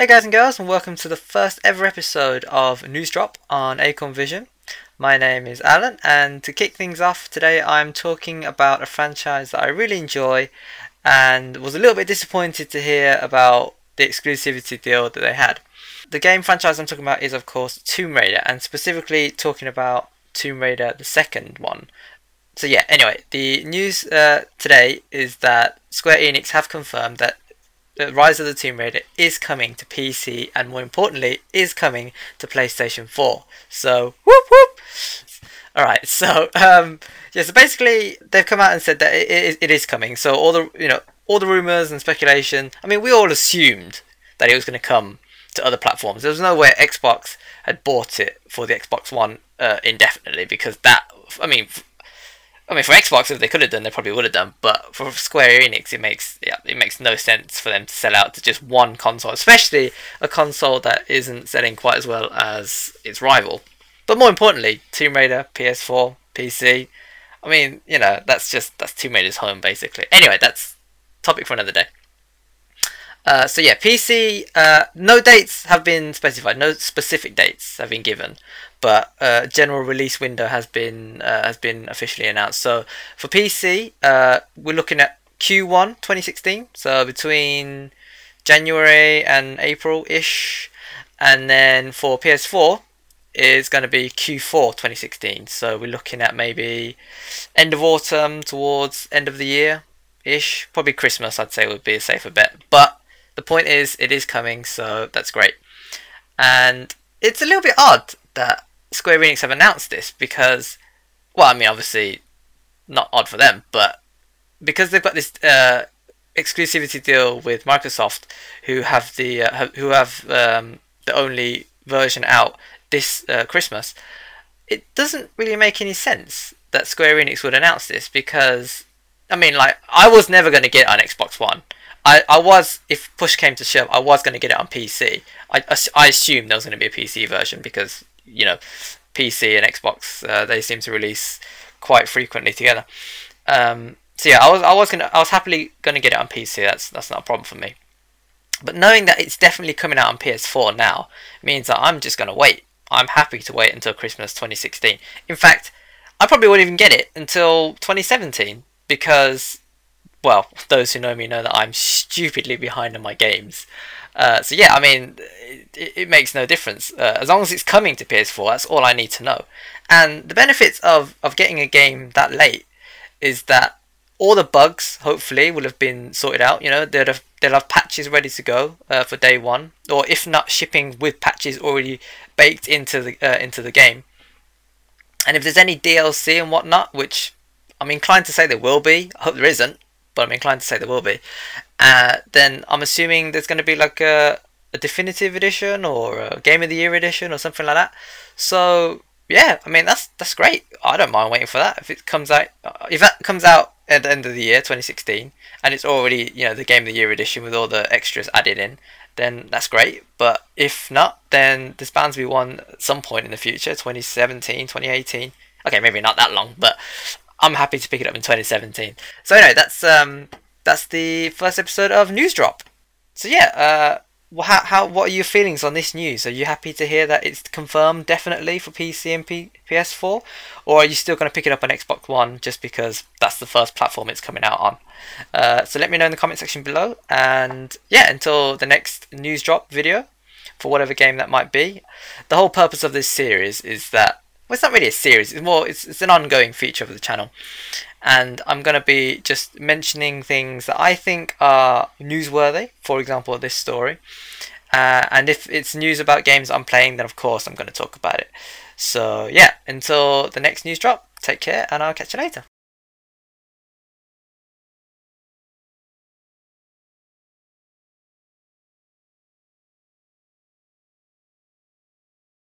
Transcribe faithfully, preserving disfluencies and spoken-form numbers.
Hey guys and girls, and welcome to the first ever episode of News Drop on Acorn Vision. My name is Alan, and to kick things off today I'm talking about a franchise that I really enjoy and was a little bit disappointed to hear about the exclusivity deal that they had. The game franchise I'm talking about is of course Tomb Raider, and specifically talking about Tomb Raider the second one. So yeah, anyway, the news uh, today is that Square Enix have confirmed that The Rise of the Tomb Raider is coming to P C, and more importantly is coming to PlayStation four. So whoop whoop. Alright, so um yeah, so basically they've come out and said that it is it is coming. So all the you know, all the rumours and speculation, I mean, we all assumed that it was gonna come to other platforms. There was no way Xbox had bought it for the Xbox One uh, indefinitely, because that I mean I mean, for Xbox, if they could have done, they probably would have done. But for Square Enix, it makes yeah, it makes no sense for them to sell out to just one console, especially a console that isn't selling quite as well as its rival. But more importantly, Tomb Raider, P S four, P C. I mean, you know, that's just that's Tomb Raider's home, basically. Anyway, that's topic for another day. Uh, so yeah, P C. Uh, no dates have been specified. No specific dates have been given, but uh, general release window has been uh, has been officially announced. So for P C, uh, we're looking at Q one twenty sixteen, so between January and April ish, and then for P S four, it's going to be Q four twenty sixteen. So we're looking at maybe end of autumn towards end of the year ish. Probably Christmas, I'd say, would be a safer bet. But the point is, it is coming, so that's great. And it's a little bit odd that Square Enix have announced this, because, well, I mean, obviously not odd for them, but because they've got this uh, exclusivity deal with Microsoft, who have the uh, who have um, the only version out this uh, Christmas, it doesn't really make any sense that Square Enix would announce this, because, I mean, like, I was never going to get an Xbox One. I, I was, if push came to shove, I was going to get it on P C. I, I, I assumed there was going to be a P C version, because, you know, P C and Xbox, uh, they seem to release quite frequently together. Um, so yeah, I was I was gonna I was happily gonna get it on P C. That's that's not a problem for me. But knowing that it's definitely coming out on P S four now means that I'm just gonna wait. I'm happy to wait until Christmas twenty sixteen. In fact, I probably wouldn't even get it until twenty seventeen, because, well, those who know me know that I'm stupidly behind on my games. Uh, so yeah, I mean, it, it makes no difference. Uh, as long as it's coming to P S four, that's all I need to know. And the benefits of, of getting a game that late is that all the bugs, hopefully, will have been sorted out. You know, they'll have, they'll have patches ready to go uh, for day one, or if not, shipping with patches already baked into the, uh, into the game. And if there's any D L C and whatnot, which I'm inclined to say there will be, I hope there isn't, but I'm inclined to say there will be, uh, then I'm assuming there's going to be like a, a definitive edition or a game of the year edition or something like that. So yeah, I mean, that's that's great. I don't mind waiting for that. If it comes out, if that comes out at the end of the year twenty sixteen, and it's already, you know, the game of the year edition with all the extras added in, then that's great. But if not, then there's bound to be one at some point in the future, twenty seventeen, twenty eighteen. Okay, maybe not that long, but I'm happy to pick it up in twenty seventeen. So anyway, that's um that's the first episode of News Drop. So yeah, uh, how how what are your feelings on this news? Are you happy to hear that it's confirmed definitely for P C and P S four, or are you still going to pick it up on Xbox One just because that's the first platform it's coming out on? Uh, so let me know in the comment section below. And yeah, until the next News Drop video, for whatever game that might be. The whole purpose of this series is that, well, it's not really a series, it's more it's, it's an ongoing feature of the channel, and I'm going to be just mentioning things that I think are newsworthy, for example this story, uh, and if it's news about games I'm playing, then of course I'm going to talk about it. So yeah, until the next News Drop, take care, and I'll catch you later.